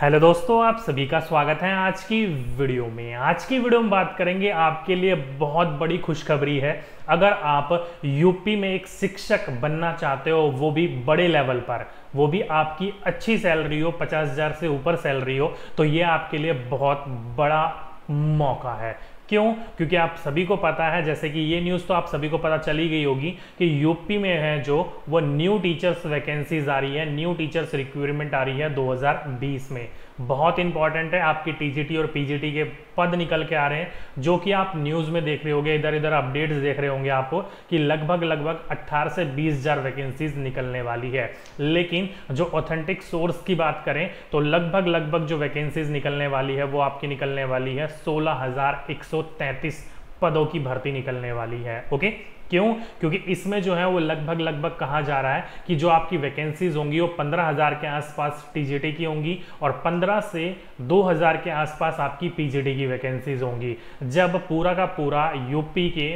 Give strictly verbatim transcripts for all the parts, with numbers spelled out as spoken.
Hello दोस्तों, आप सभी का स्वागत है आज की वीडियो में। आज की वीडियो में बात करेंगे, आपके लिए बहुत बड़ी खुशखबरी है। अगर आप यूपी में एक शिक्षक बनना चाहते हो, वो भी बड़े लेवल पर, वो भी आपकी अच्छी सैलरी हो, पचास हज़ार से ऊपर सैलरी हो, तो ये आपके लिए बहुत बड़ा मौका है। क्यों? क्योंकि आप सभी को पता है, जैसे कि ये न्यूज़ तो आप सभी को पता चली गई होगी कि यूपी में है जो वो न्यू टीचर्स वैकेंसीज आ रही है, न्यू टीचर्स रिक्वायरमेंट आ रही है दो हज़ार बीस में। बहुत इंपॉर्टेंट है, आपकी टीजीटी और पीजीटी के पद निकल के आ रहे हैं, जो कि आप न्यूज़ में देख रहे होंगे, इधर इधर अपडेट्स देख रहे होंगे आपको कि लगभग लगभग अट्ठारह से बीस हज़ार वैकेंसीज निकलने वाली है। लेकिन जो ऑथेंटिक सोर्स की बात करें तो लगभग लगभग जो वैकेंसीज निकलने वाली है वो आपकी निकलने वाली है सोलह हज़ार एक सौ तैंतीस पदों की भर्ती निकलने वाली है। ओके, क्यों? क्योंकि इसमें जो है वो लगभग लगभग कहा जा रहा है कि जो आपकी वैकेंसीज होंगी वो पंद्रह हज़ार के आसपास टीजीटी की होंगी और पंद्रह से दो हज़ार के आसपास आपकी पीजीटी की वैकेंसीज होंगी। जब पूरा का पूरा यूपी के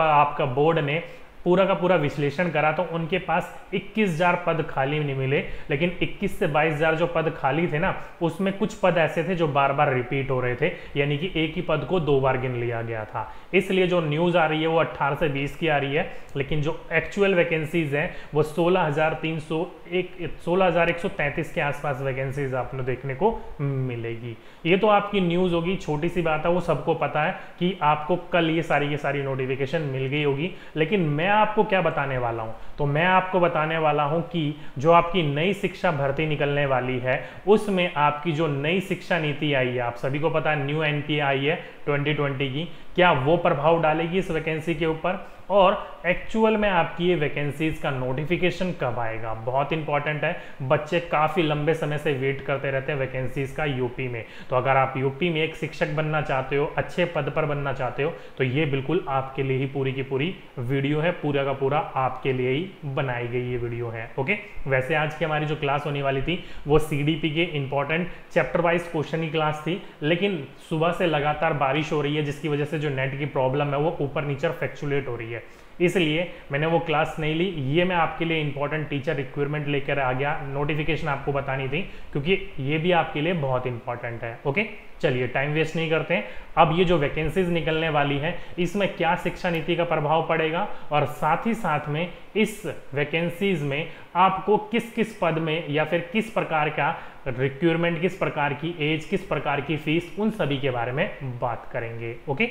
आपका बोर्ड ने पूरा का पूरा विश्लेषण करा तो उनके पास इक्कीस हज़ार पद खाली नहीं मिले, लेकिन इक्कीस से बाईस हज़ार जो पद खाली थे ना, उसमें कुछ पद ऐसे थे जो बार बार रिपीट हो रहे थे, यानी कि एक ही पद को दो बार गिन लिया गया था। इसलिए जो न्यूज़ आ रही है वो अट्ठारह से बीस की आ रही है, लेकिन जो एक्चुअल वैकेंसीज हैं वो सोलह हज़ार तीन सौ एक सोलह हज़ार एक सौ तैंतीस के आसपास वैकेंसीज आपने देखने को मिलेगी। ये तो आपकी न्यूज़ होगी, छोटी सी बात है, वो सबको पता है कि आपको कल ये सारी ये सारी नोटिफिकेशन मिल गई होगी। लेकिन मैं आपको क्या बताने वाला हूं, तो मैं आपको बताने वाला हूं कि जो आपकी नई शिक्षा भर्ती निकलने वाली है उसमें आपकी जो नई शिक्षा नीति आई है, आप सभी को पता है न्यू एनपीए आई है ट्वेंटी ट्वेंटी की, क्या वो प्रभाव डालेगी इस वैकेंसी के ऊपर और एक्चुअल में आपकी ये वैकेंसीज का नोटिफिकेशन कब आएगा। बहुत इंपॉर्टेंट है, बच्चे काफ़ी लंबे समय से वेट करते रहते हैं वैकेंसीज का यूपी में। तो अगर आप यूपी में एक शिक्षक बनना चाहते हो, अच्छे पद पर बनना चाहते हो, तो ये बिल्कुल आपके लिए ही पूरी की पूरी वीडियो है, पूरा का पूरा आपके लिए ही बनाई गई ये वीडियो है। ओके, वैसे आज की हमारी जो क्लास होने वाली थी वो सी डी पी के इंपॉर्टेंट चैप्टर वाइज क्वेश्चन की क्लास थी, लेकिन सुबह से लगातार बारिश हो रही है जिसकी वजह से जो नेट की प्रॉब्लम है वो ऊपर नीचे फ्लैक्चुएट हो रही है, इसलिए मैंने वो क्लास नहीं ली। ये मैं आपके लिए इंपॉर्टेंट टीचर रिक्वायरमेंट लेकर आ गया, नोटिफिकेशन आपको बतानी थी क्योंकि ये भी आपके लिए बहुत इंपॉर्टेंट है। ओके, चलिए टाइम वेस्ट नहीं करते हैं। अब ये जो वैकेंसीज निकलने वाली है इसमें क्या शिक्षा नीति का प्रभाव पड़ेगा और साथ ही साथ में इस वैकेंसीज में आपको किस किस पद में या फिर किस प्रकार का रिक्वायरमेंट, किस प्रकार की एज, किस प्रकार की फीस, उन सभी के बारे में बात करेंगे। ओके,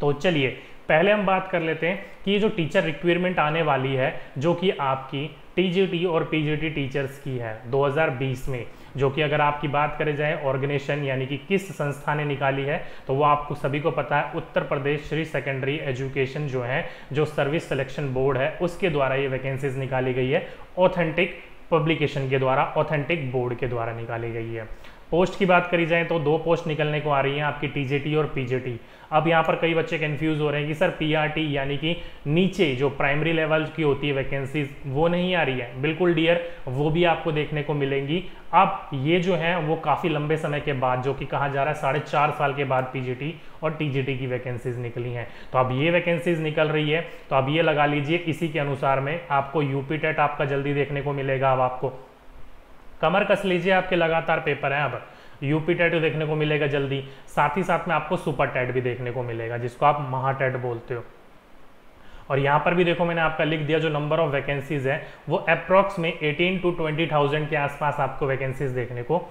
तो चलिए पहले हम बात कर लेते हैं कि ये जो टीचर रिक्वायरमेंट आने वाली है जो कि आपकी टीजीटी और पीजीटी टीचर्स की है दो हज़ार बीस में, जो कि अगर आपकी बात करें जाए ऑर्गेनाइजेशन यानी कि किस संस्था ने निकाली है, तो वो आपको सभी को पता है उत्तर प्रदेश श्री सेकेंडरी एजुकेशन जो है, जो सर्विस सिलेक्शन बोर्ड है, उसके द्वारा ये वैकेंसीज निकाली गई है। ऑथेंटिक पब्लिकेशन के द्वारा, ऑथेंटिक बोर्ड के द्वारा निकाली गई है। पोस्ट की बात करी जाए तो दो पोस्ट निकलने को आ रही हैं आपकी टीजीटी और पीजीटी। अब यहाँ पर कई बच्चे कंफ्यूज हो रहे हैं कि सर पीआरटी यानी कि नीचे जो प्राइमरी लेवल की होती है वैकेंसीज वो नहीं आ रही है। बिल्कुल डियर, वो भी आपको देखने को मिलेंगी। अब ये जो है वो काफ़ी लंबे समय के बाद, जो कि कहा जा रहा है साढ़े चार साल के बाद पीजीटी और टीजीटी की वैकेंसीज निकली हैं। तो अब ये वैकेंसीज निकल रही है तो अब ये लगा लीजिए, इसी के अनुसार में आपको यूपीटेट आपका जल्दी देखने को मिलेगा। अब आपको कमर कस लीजिए, आपके लगातार पेपर हैं, अब यूपीटेट देखने को मिलेगा जल्दी, साथ ही साथ में आपको सुपर टेट भी देखने को मिलेगा जिसको आप महाटेट बोलते हो। और यहाँ पर भी देखो, मैंने आपका लिख दिया जो नंबर ऑफ वैकेंसीज है वो अप्रॉक्स में अठारह टू बीस हज़ार के आसपास आपको वैकेंसीज देखने को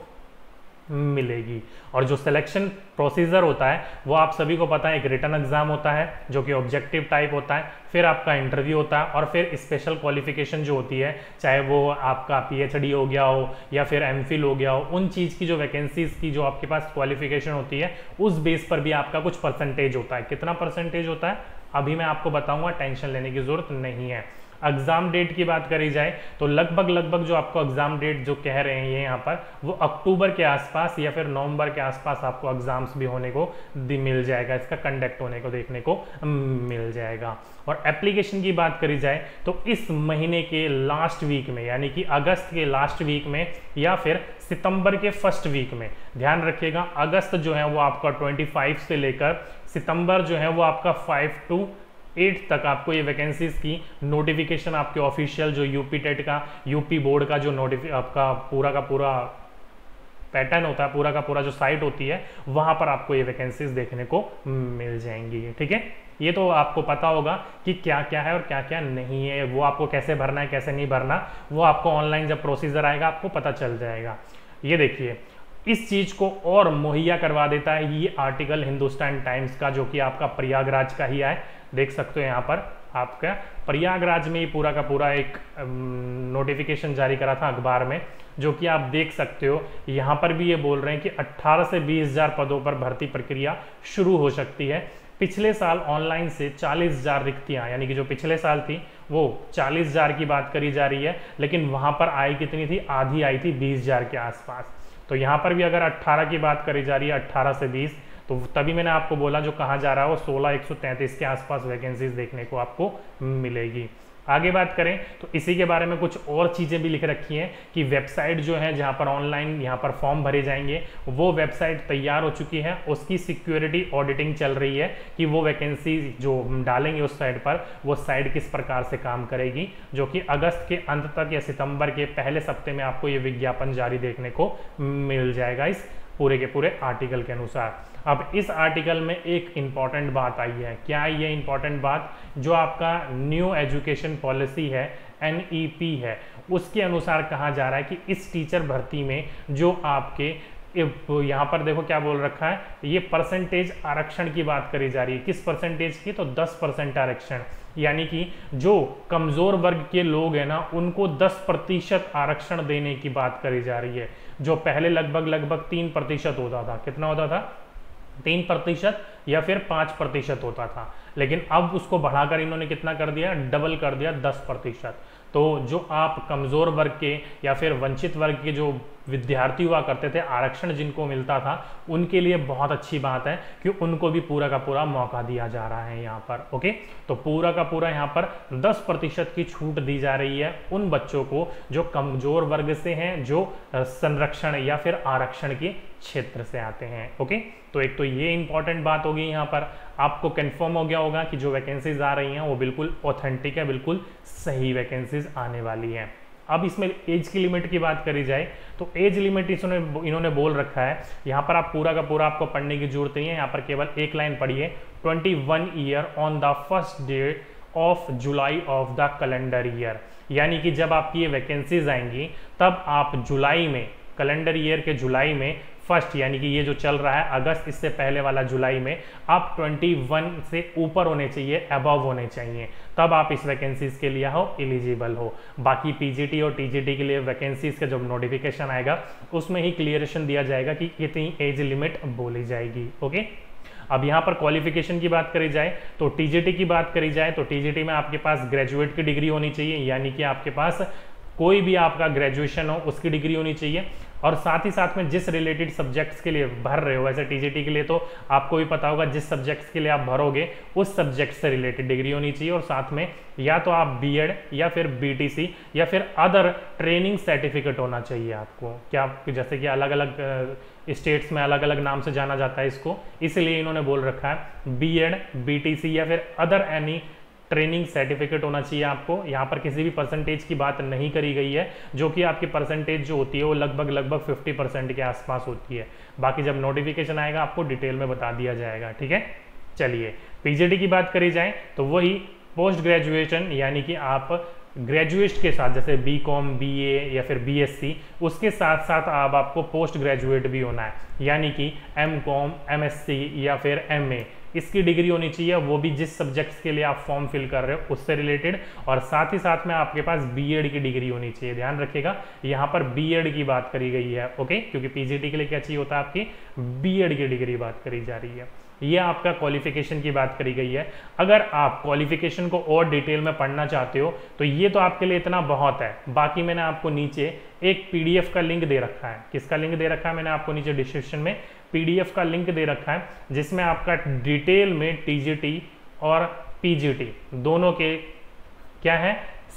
मिलेगी। और जो सिलेक्शन प्रोसीजर होता है वो आप सभी को पता है, एक रिटन एग्जाम होता है जो कि ऑब्जेक्टिव टाइप होता है, फिर आपका इंटरव्यू होता है और फिर स्पेशल क्वालिफिकेशन जो होती है, चाहे वो आपका पीएचडी हो गया हो या फिर एमफिल हो गया हो, उन चीज़ की जो वैकेंसीज की जो आपके पास क्वालिफिकेशन होती है उस बेस पर भी आपका कुछ परसेंटेज होता है। कितना परसेंटेज होता है अभी मैं आपको बताऊँगा, टेंशन लेने की ज़रूरत नहीं है। एग्ज़ाम डेट की बात करी जाए तो लगभग लगभग जो आपको एग्ज़ाम डेट जो कह रहे हैं यहाँ पर, वो अक्टूबर के आसपास या फिर नवंबर के आसपास आपको एग्ज़ाम्स भी होने को मिल जाएगा, इसका कंडक्ट होने को देखने को मिल जाएगा। और एप्लीकेशन की बात करी जाए तो इस महीने के लास्ट वीक में, यानी कि अगस्त के लास्ट वीक में या फिर सितंबर के फर्स्ट वीक में, ध्यान रखिएगा अगस्त जो है वो आपका ट्वेंटी फाइव से लेकर सितंबर जो है वो आपका फाइव टू एट तक आपको ये वैकेंसीज की नोटिफिकेशन आपके ऑफिशियल जो यूपी टेट का, यूपी बोर्ड का जो नोटिफिक आपका पूरा का पूरा पैटर्न होता है पूरा का पूरा, जो साइट होती है वहाँ पर आपको ये वैकेंसीज देखने को मिल जाएंगी। ठीक है, ये तो आपको पता होगा कि क्या क्या है और क्या क्या नहीं है, वो आपको कैसे भरना है कैसे नहीं भरना, वो आपको ऑनलाइन जब प्रोसीजर आएगा आपको पता चल जाएगा। ये देखिए, इस चीज़ को और मुहैया करवा देता है ये आर्टिकल हिंदुस्तान टाइम्स का, जो कि आपका प्रयागराज का ही है। देख सकते हो यहाँ पर आपका प्रयागराज में ये पूरा का पूरा एक नोटिफिकेशन जारी करा था अखबार में, जो कि आप देख सकते हो यहाँ पर भी ये बोल रहे हैं कि अठारह से बीस हज़ार पदों पर भर्ती प्रक्रिया शुरू हो सकती है। पिछले साल ऑनलाइन से चालीस हज़ार रिक्तियाँ, यानी कि जो पिछले साल थी वो चालीस हज़ार की बात करी जा रही है, लेकिन वहाँ पर आई कितनी थी, आधी आई थी, बीस हज़ार के आसपास। तो यहाँ पर भी अगर अट्ठारह की बात करी जा रही है, अट्ठारह से बीस, तो तभी मैंने आपको बोला जो कहाँ जा रहा है वो सोलह एक सौ तैंतीस के आसपास वैकेंसीज देखने को आपको मिलेगी। आगे बात करें तो इसी के बारे में कुछ और चीज़ें भी लिख रखी हैं कि वेबसाइट जो है जहाँ पर ऑनलाइन यहाँ पर फॉर्म भरे जाएंगे, वो वेबसाइट तैयार हो चुकी है, उसकी सिक्योरिटी ऑडिटिंग चल रही है कि वो वैकेंसी जो डालेंगे उस साइट पर वो साइट किस प्रकार से काम करेगी, जो कि अगस्त के अंत तक या सितंबर के पहले सप्ते में आपको ये विज्ञापन जारी देखने को मिल जाएगा इस पूरे के पूरे आर्टिकल के अनुसार। अब इस आर्टिकल में एक इम्पॉर्टेंट बात आई है, क्या ये इम्पॉर्टेंट बात, जो आपका न्यू एजुकेशन पॉलिसी है एन ई पी है, उसके अनुसार कहा जा रहा है कि इस टीचर भर्ती में जो आपके यहाँ पर देखो क्या बोल रखा है, ये परसेंटेज आरक्षण की बात करी जा रही है। किस परसेंटेज की, तो दस परसेंट आरक्षण, यानी कि जो कमज़ोर वर्ग के लोग हैं ना उनको दस प्रतिशत आरक्षण देने की बात करी जा रही है, जो पहले लगभग लगभग तीन प्रतिशत होता था। कितना होता था, तीन प्रतिशत या फिर पाँच प्रतिशत होता था, लेकिन अब उसको बढ़ाकर इन्होंने कितना कर दिया, डबल कर दिया, दस प्रतिशत। तो जो आप कमज़ोर वर्ग के या फिर वंचित वर्ग के जो विद्यार्थी हुआ करते थे, आरक्षण जिनको मिलता था, उनके लिए बहुत अच्छी बात है कि उनको भी पूरा का पूरा मौका दिया जा रहा है यहाँ पर। ओके, तो पूरा का पूरा यहाँ पर दस प्रतिशत की छूट दी जा रही है उन बच्चों को जो कमज़ोर वर्ग से हैं, जो संरक्षण या फिर आरक्षण के क्षेत्र से आते हैं। ओके, तो एक तो ये इंपॉर्टेंट बात होगी, यहाँ पर आपको कन्फर्म हो गया होगा कि जो वैकेंसीज आ रही हैं वो बिल्कुल ऑथेंटिक है, बिल्कुल सही वैकेंसीज आने वाली हैं। अब इसमें एज की लिमिट की बात करी जाए तो एज लिमिट इसने इन्होंने बोल रखा है, यहाँ पर आप पूरा का पूरा आपको पढ़ने की जरूरत नहीं है, यहाँ पर केवल एक लाइन पढ़िए, इक्कीस year on the first date of July of the calendar year, यानी कि जब आपकी ये वैकेंसीज आएंगी तब आप जुलाई में, कैलेंडर ईयर के जुलाई में फर्स्ट, यानी कि ये जो चल रहा है अगस्त, इससे पहले वाला जुलाई में आप इक्कीस से ऊपर होने चाहिए, अबव होने चाहिए, तब आप इस वैकेंसीज के लिए हो एलिजिबल हो। बाकी पीजीटी और टीजीटी के लिए वैकेंसीज का जब नोटिफिकेशन आएगा उसमें ही क्लियरेशन दिया जाएगा कि कितनी एज लिमिट बोली जाएगी। ओके, अब यहाँ पर क्वालिफिकेशन की बात करी जाए तो टीजीटी की बात करी जाए तो टीजीटी में आपके पास ग्रेजुएट की डिग्री होनी चाहिए, यानी कि आपके पास कोई भी आपका ग्रेजुएशन हो उसकी डिग्री होनी चाहिए, और साथ ही साथ में जिस रिलेटेड सब्जेक्ट्स के लिए भर रहे हो, वैसे टीजीटी के लिए तो आपको भी पता होगा जिस सब्जेक्ट्स के लिए आप भरोगे उस सब्जेक्ट से रिलेटेड डिग्री होनी चाहिए, और साथ में या तो आप बीएड या फिर बीटीसी या फिर अदर ट्रेनिंग सर्टिफिकेट होना चाहिए आपको। क्या आप, जैसे कि अलग अलग स्टेट्स में अलग अलग नाम से जाना जाता है इसको, इसलिए इन्होंने बोल रखा है बीएड, बीटीसी या फिर अदर एनी ट्रेनिंग सर्टिफिकेट होना चाहिए आपको। यहाँ पर किसी भी परसेंटेज की बात नहीं करी गई है, जो कि आपकी परसेंटेज जो होती है वो लगभग लगभग पचास परसेंट के आसपास होती है। बाकी जब नोटिफिकेशन आएगा आपको डिटेल में बता दिया जाएगा। ठीक है, चलिए पीजीटी की बात करी जाए तो वही पोस्ट ग्रेजुएशन, यानी कि आप ग्रेजुएट के साथ जैसे बी कॉम, बी ए या फिर बी एस सी, उसके साथ साथ आप आपको पोस्ट ग्रेजुएट भी होना है, यानी कि M Com, M S C या फिर एम ए, इसकी डिग्री होनी चाहिए, वो भी जिस सब्जेक्ट्स के लिए आप फॉर्म फिल कर रहे हो उससे रिलेटेड, और साथ ही साथ में आपके पास बीएड की डिग्री होनी चाहिए। ध्यान रखिएगा यहाँ पर बीएड की बात करी गई है। ओके, क्योंकि पीजीटी के लिए क्या चाहिए होता है, आपकी बीएड की डिग्री बात करी जा रही है। ये आपका क्वालिफिकेशन की बात करी गई है। अगर आप क्वालिफिकेशन को और डिटेल में पढ़ना चाहते हो तो ये तो आपके लिए इतना बहुत है। बाकी मैंने आपको नीचे एक पीडीएफ का लिंक दे रखा है, किसका लिंक दे रखा है, मैंने आपको नीचे डिस्क्रिप्शन में पीडीएफ का लिंक दे रखा है, जिसमें आपका डिटेल में टीजीटी और पीजीटी दोनों के क्या है,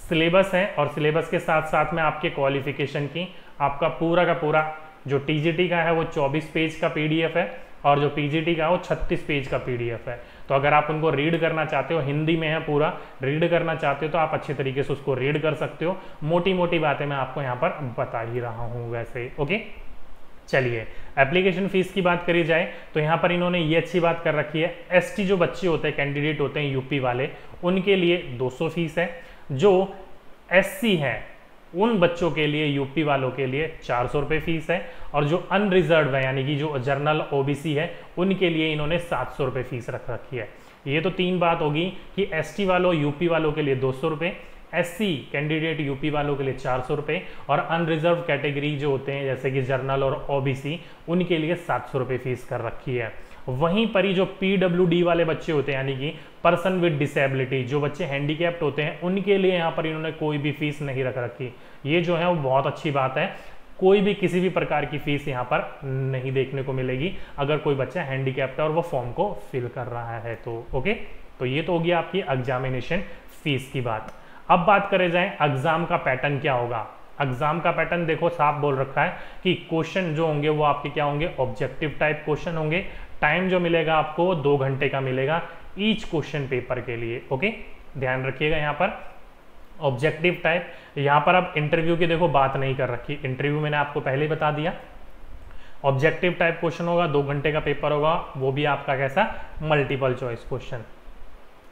सिलेबस है, और सिलेबस के साथ साथ में आपके क्वालिफिकेशन की आपका पूरा का पूरा, जो टीजीटी का है वो चौबीस पेज का पीडीएफ है और जो पीजीटी का वो छत्तीस पेज का पीडीएफ है। तो अगर आप उनको रीड करना चाहते हो, हिंदी में है पूरा, रीड करना चाहते हो तो आप अच्छे तरीके से उसको रीड कर सकते हो। मोटी मोटी बातें मैं आपको यहाँ पर बता ही रहा हूँ वैसे। ओके, चलिए एप्लीकेशन फीस की बात करी जाए तो यहाँ पर इन्होंने ये अच्छी बात कर रखी है, एसटी जो बच्चे होते हैं कैंडिडेट होते हैं यूपी वाले उनके लिए दो सौ फीस है, जो एससी हैं उन बच्चों के लिए यूपी वालों के लिए चार सौ रुपये फीस है, और जो अनरिजर्व है यानी कि जो जनरल ओबीसी है उनके लिए इन्होंने सात सौ रुपये फीस रख रखी है। ये तो तीन बात होगी कि एसटी वालों यूपी वालों के लिए दो सौ रुपये, एससी कैंडिडेट यूपी वालों के लिए चार सौ रुपये और अनरिजर्व कैटेगरी जो होते हैं जैसे कि जर्नल और ओबीसी उनके लिए सात सौ रुपये फीस कर रखी है। वहीं पर ही जो पीडब्ल्यूडी वाले बच्चे होते हैं यानी कि पर्सन विद डिसेबिलिटी जो बच्चे हैंडीकैप्ड होते हैं उनके लिए यहाँ पर इन्होंने कोई भी फीस नहीं रख रखी। ये जो है वो बहुत अच्छी बात है, कोई भी किसी भी प्रकार की फीस यहाँ पर नहीं देखने को मिलेगी अगर कोई बच्चा हैंडीकैप्ड है और वो फॉर्म को फिल कर रहा है तो। ओके, तो ये तो होगी आपकी एग्जामिनेशन फीस की बात। अब बात करें जाए एग्जाम का पैटर्न क्या होगा। एग्जाम का पैटर्न देखो साफ बोल रखा है कि क्वेश्चन जो होंगे वो आपके क्या होंगे, ऑब्जेक्टिव टाइप क्वेश्चन होंगे। टाइम जो मिलेगा आपको दो घंटे का मिलेगा ईच क्वेश्चन पेपर के लिए। ओके, ध्यान रखिएगा यहाँ पर ऑब्जेक्टिव टाइप। यहाँ पर अब इंटरव्यू की देखो बात नहीं कर रखी, इंटरव्यू मैंने आपको पहले बता दिया। ऑब्जेक्टिव टाइप क्वेश्चन होगा, दो घंटे का पेपर होगा, वो भी आपका कैसा मल्टीपल चॉइस क्वेश्चन।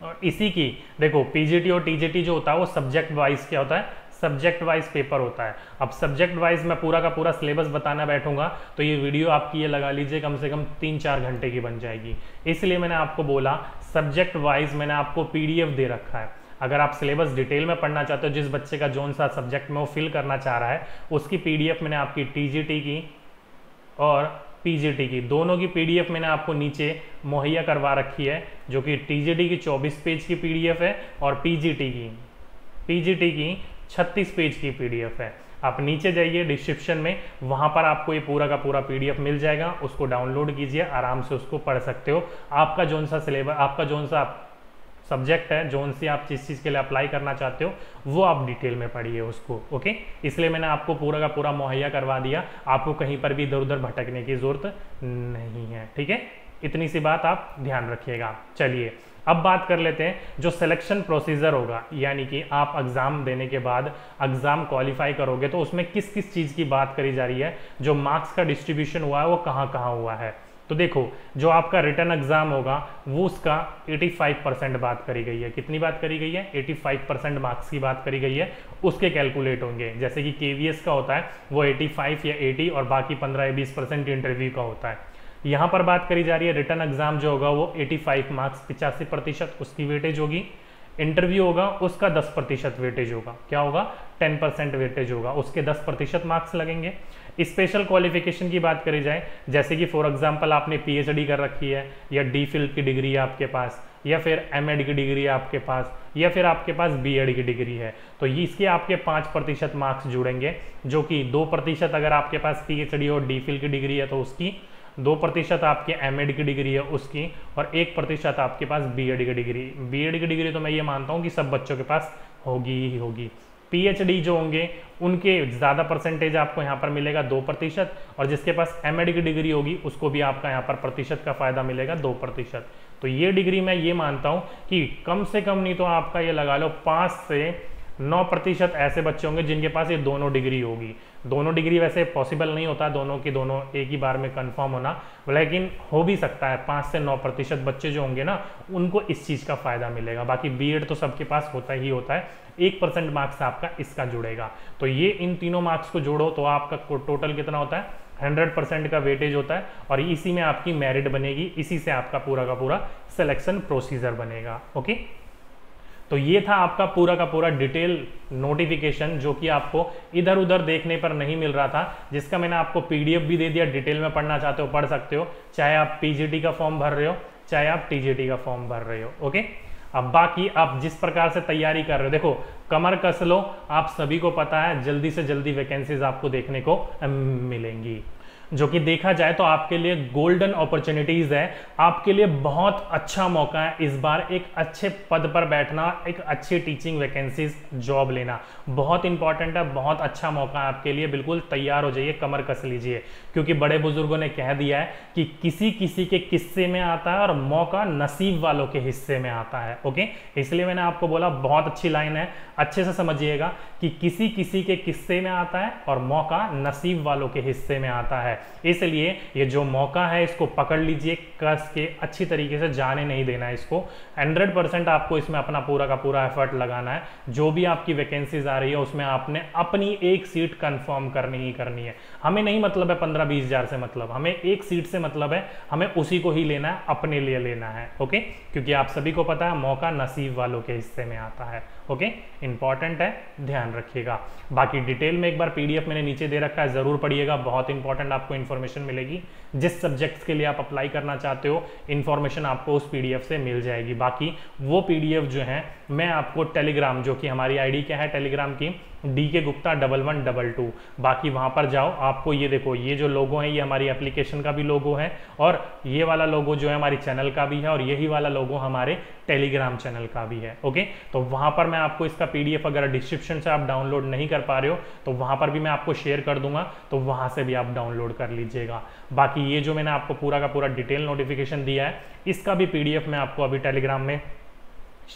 और इसी की देखो पीजीटी और टीजीटी जो होता है वो सब्जेक्ट वाइज क्या होता है, सब्जेक्ट वाइज पेपर होता है। अब सब्जेक्ट वाइज मैं पूरा का पूरा सिलेबस बताना बैठूंगा तो ये वीडियो आपकी ये लगा लीजिए कम से कम तीन चार घंटे की बन जाएगी, इसलिए मैंने आपको बोला सब्जेक्ट वाइज मैंने आपको पीडीएफ दे रखा है। अगर आप सिलेबस डिटेल में पढ़ना चाहते हो, जिस बच्चे का जोन सा सब्जेक्ट में वो फिल करना चाह रहा है, उसकी पीडीएफ मैंने आपकी टीजीटी की और पीजीटी की दोनों की पीडीएफ मैंने आपको नीचे मुहैया करवा रखी है, जो कि टीजीटी की चौबीस पेज की पीडीएफ है और पीजीटी की पीजीटी की छत्तीस पेज की पीडीएफ है। आप नीचे जाइए डिस्क्रिप्शन में, वहाँ पर आपको ये पूरा का पूरा पीडीएफ मिल जाएगा, उसको डाउनलोड कीजिए, आराम से उसको पढ़ सकते हो। आपका जोन सा सिलेबस, आपका जोन सा सब्जेक्ट है, जोन सी आप जिस चीज़ के लिए अप्लाई करना चाहते हो वो आप डिटेल में पढ़िए उसको। ओके, इसलिए मैंने आपको पूरा का पूरा मुहैया करवा दिया, आपको कहीं पर भी इधर उधर भटकने की ज़रूरत नहीं है। ठीक है, इतनी सी बात आप ध्यान रखिएगा। चलिए अब बात कर लेते हैं जो सिलेक्शन प्रोसीजर होगा, यानी कि आप एग्ज़ाम देने के बाद एग्ज़ाम क्वालिफाई करोगे तो उसमें किस किस चीज़ की बात करी जा रही है, जो मार्क्स का डिस्ट्रीब्यूशन हुआ है वो कहाँ कहाँ हुआ है। तो देखो जो आपका रिटर्न एग्जाम होगा वो उसका पचासी परसेंट बात करी गई है। कितनी बात करी गई है, पचासी परसेंट मार्क्स की बात करी गई है, उसके कैलकुलेट होंगे। जैसे कि केवीएस का होता है वो पचासी या अस्सी और बाकी पंद्रह या बीस परसेंट इंटरव्यू का होता है। यहाँ पर बात करी जा रही है रिटर्न एग्जाम जो होगा वो पचासी मार्क्स पिचासी प्रतिशत उसकी वेटेज होगी, इंटरव्यू होगा उसका दस प्रतिशत वेटेज होगा, क्या होगा टेन परसेंट वेटेज होगा, उसके दस प्रतिशत मार्क्स लगेंगे। स्पेशल क्वालिफिकेशन की बात करी जाए जैसे कि फॉर एग्जांपल आपने पीएचडी कर रखी है या डी फिल की डिग्री है आपके पास, या फिर एमएड की डिग्री है आपके पास, या फिर आपके पास बीएड की डिग्री है, तो ये इसके आपके पाँच प्रतिशत मार्क्स जुड़ेंगे, जो कि दो प्रतिशत अगर आपके पास पीएचडी और डी फिल की डिग्री है तो उसकी, दो प्रतिशत आपके एमएड की डिग्री है उसकी, और एक प्रतिशत आपके पास बीएड की डिग्री। बीएड की डिग्री तो मैं ये मानता हूँ कि सब बच्चों के पास होगी ही होगी। पीएचडी जो होंगे उनके ज़्यादा परसेंटेज आपको यहाँ पर मिलेगा दो प्रतिशत, और जिसके पास एमएड की डिग्री होगी उसको भी आपका यहाँ पर प्रतिशत का फ़ायदा मिलेगा दो प्रतिशत। तो ये डिग्री मैं ये मानता हूँ कि कम से कम नहीं तो आपका ये लगा लो पाँच से नौ प्रतिशत ऐसे बच्चे होंगे जिनके पास ये दोनों डिग्री होगी। दोनों डिग्री वैसे पॉसिबल नहीं होता दोनों के दोनों एक ही बार में कंफर्म होना, लेकिन हो भी सकता है पाँच से नौ प्रतिशत बच्चे जो होंगे ना उनको इस चीज़ का फ़ायदा मिलेगा। बाकी बीएड तो सबके पास होता ही होता है, एक परसेंट मार्क्स आपका इसका जुड़ेगा। तो ये इन तीनों मार्क्स को जोड़ो तो आपका टोटल कितना होता है, हंड्रेड परसेंट का वेटेज होता है, और इसी में आपकी मेरिट बनेगी, इसी से आपका पूरा का पूरा सिलेक्शन प्रोसीजर बनेगा। ओके, तो ये था आपका पूरा का पूरा डिटेल नोटिफिकेशन जो कि आपको इधर उधर देखने पर नहीं मिल रहा था, जिसका मैंने आपको पीडीएफ भी दे दिया। डिटेल में पढ़ना चाहते हो पढ़ सकते हो, चाहे आप पीजीटी का फॉर्म भर रहे हो चाहे आप टीजीटी का फॉर्म भर रहे हो। ओके, अब बाकी आप जिस प्रकार से तैयारी कर रहे हो, देखो कमर कस लो, आप सभी को पता है जल्दी से जल्दी वैकेंसीज आपको देखने को मिलेंगी, जो कि देखा जाए तो आपके लिए गोल्डन अपॉर्चुनिटीज़ है, आपके लिए बहुत अच्छा मौका है इस बार एक अच्छे पद पर बैठना, एक अच्छी टीचिंग वैकेंसीज जॉब लेना बहुत इंपॉर्टेंट है, बहुत अच्छा मौका है आपके लिए। बिल्कुल तैयार हो जाइए, कमर कस लीजिए, क्योंकि बड़े बुजुर्गों ने कह दिया है कि किसी किसी के किस्से में आता है और मौका नसीब वालों के हिस्से में आता है। ओके, इसलिए मैंने आपको बोला बहुत अच्छी लाइन है, अच्छे से समझिएगा कि किसी किसी के किस्से में आता है और मौका नसीब वालों के हिस्से में आता है। है। इसलिए ये जो मौका है इसको पकड़ लीजिए, कस के अच्छी तरीके से जाने नहीं देना है इसको। हंड्रेड परसेंट आपको इसमें अपना पूरा का पूरा एफर्ट लगाना है। जो भी आपकी वैकेंसीज आ रही है उसमें आपने अपनी एक सीट कंफर्म करनी ही करनी है। हमें नहीं मतलब है पंद्रह बीस हजार से मतलब, हमें एक सीट से मतलब है, हमें उसी को ही लेना है, अपने लिए लेना है। ओके, क्योंकि आप सभी को पता है मौका नसीब वालों के हिस्से में आता है। ओके, इंपॉर्टेंट है, ध्यान रखिएगा। बाकी डिटेल में एक बार पीडीएफ मैंने नीचे दे रखा है, जरूर पढ़िएगा, बहुत इंपॉर्टेंट आपको इन्फॉर्मेशन मिलेगी। जिस सब्जेक्ट्स के लिए आप अप्लाई करना चाहते हो इन्फॉर्मेशन आपको उस पीडीएफ से मिल जाएगी। बाकी वो पीडीएफ जो है मैं आपको टेलीग्राम, जो कि हमारी आईडी क्या है टेलीग्राम की, DK Gupta double one double two, बाकी वहां पर जाओ। आपको ये देखो, ये जो लोगो है ये हमारी एप्लीकेशन का भी लोगो है, और ये वाला लोगो जो है हमारे चैनल का भी है, और यही वाला लोगो हमारे टेलीग्राम चैनल का भी है। ओके, तो वहां पर मैं आपको इसका पीडीएफ, अगर डिस्क्रिप्शन से आप डाउनलोड नहीं कर पा रहे हो तो वहां पर भी मैं आपको शेयर कर दूंगा, तो वहां से भी आप डाउनलोड कर लीजिएगा। बाकी ये जो मैंने आपको पूरा का पूरा डिटेल नोटिफिकेशन दिया है इसका भी पीडीएफ मैं आपको अभी टेलीग्राम में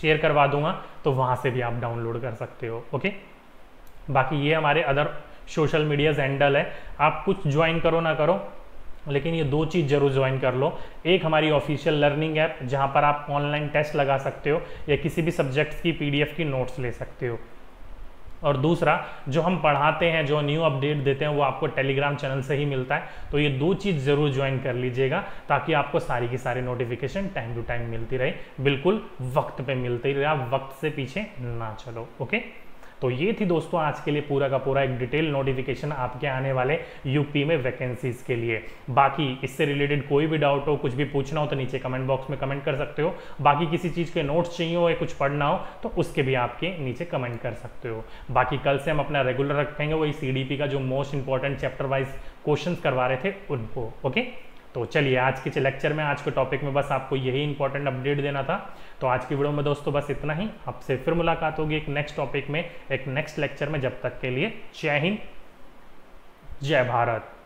शेयर करवा दूंगा, तो वहां से भी आप डाउनलोड कर सकते हो। ओके, बाकी ये हमारे अदर सोशल मीडिया हैंडल है, आप कुछ ज्वाइन करो ना करो लेकिन ये दो चीज़ जरूर ज्वाइन कर लो। एक हमारी ऑफिशियल लर्निंग ऐप जहाँ पर आप ऑनलाइन टेस्ट लगा सकते हो या किसी भी सब्जेक्ट्स की पीडीएफ की नोट्स ले सकते हो, और दूसरा जो हम पढ़ाते हैं जो न्यू अपडेट देते हैं वो आपको टेलीग्राम चैनल से ही मिलता है। तो ये दो चीज़ ज़रूर ज्वाइन कर लीजिएगा ताकि आपको सारी की सारी नोटिफिकेशन टाइम टू टाइम मिलती रहे, बिल्कुल वक्त पे मिलती रहे, आप वक्त से पीछे ना चलो। ओके, तो ये थी दोस्तों आज के लिए पूरा का पूरा एक डिटेल नोटिफिकेशन आपके आने वाले यूपी में वैकेंसीज के लिए। बाकी इससे रिलेटेड कोई भी डाउट हो, कुछ भी पूछना हो तो नीचे कमेंट बॉक्स में कमेंट कर सकते हो। बाकी किसी चीज़ के नोट्स चाहिए हो या कुछ पढ़ना हो तो उसके भी आपके नीचे कमेंट कर सकते हो। बाकी कल से हम अपना रेगुलर रखेंगे वही सीडीपी का जो most important chapter wise question करवा रहे थे उनको। ओके, तो चलिए आज के लेक्चर में, आज के टॉपिक में बस आपको यही इंपॉर्टेंट अपडेट देना था। तो आज की वीडियो में दोस्तों बस इतना ही, आपसे फिर मुलाकात होगी एक नेक्स्ट टॉपिक में, एक नेक्स्ट लेक्चर में। जब तक के लिए जय हिंद, जय भारत।